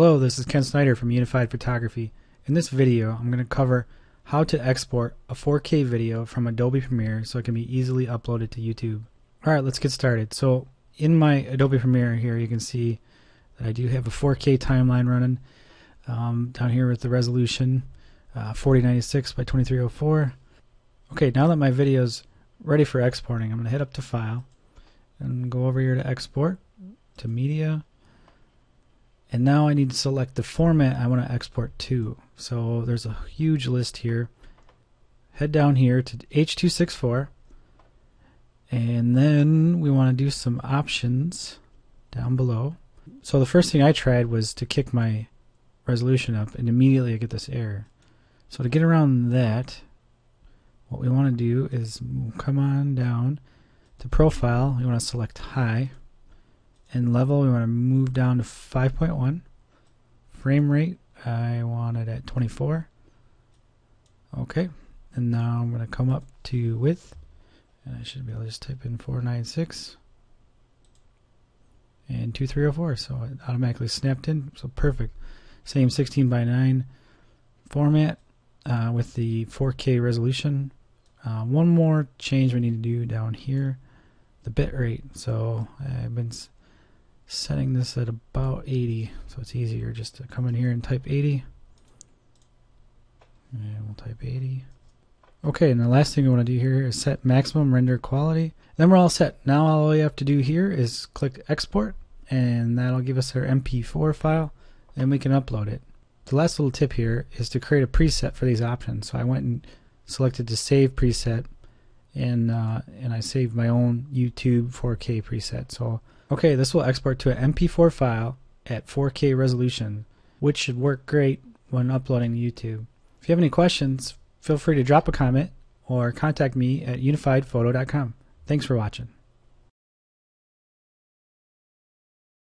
Hello, this is Ken Snyder from Unified Photography. In this video, I'm going to cover how to export a 4K video from Adobe Premiere so it can be easily uploaded to YouTube. Alright, let's get started. So in my Adobe Premiere here, you can see that I do have a 4K timeline running down here with the resolution 4096 by 2304. Okay, now that my video is ready for exporting, I'm going to hit up to File and go over here to Export to Media. And now I need to select the format I want to export to. So there's a huge list here. Head down here to H.264, and then we want to do some options down below. So the first thing I tried was to kick my resolution up, and immediately I get this error. So to get around that, what we want to do is come on down to Profile. We want to select High. And level, we want to move down to 5.1. Frame rate, I want it at 24. Okay, and now I'm going to come up to width, and I should be able to just type in 496 and 2304. So it automatically snapped in, so perfect. Same 16:9 format with the 4K resolution. One more change we need to do down here, the bit rate. So I've been setting this at about 80, so it's easier just to come in here and type 80, and we'll type 80. Okay, and the last thing we want to do here is set maximum render quality, and then we're all set. Now all we have to do here is click export, and that'll give us our MP4 file, and we can upload it. The last little tip here is to create a preset for these options. So I went and selected to save preset, and I saved my own YouTube 4K preset. So okay, this will export to an MP4 file at 4K resolution, which should work great when uploading to YouTube. If you have any questions, feel free to drop a comment or contact me at unifiedphoto.com. Thanks for watching.